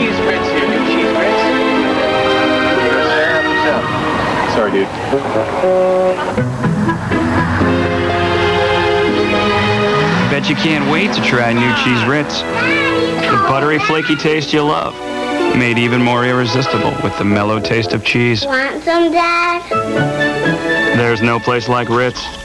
cheese Ritz here. Two cheese Ritz. Sorry, dude. Bet you can't wait to try new cheese Ritz. The buttery, flaky taste you love. Made even more irresistible with the mellow taste of cheese. Want some, Dad? There's no place like Ritz.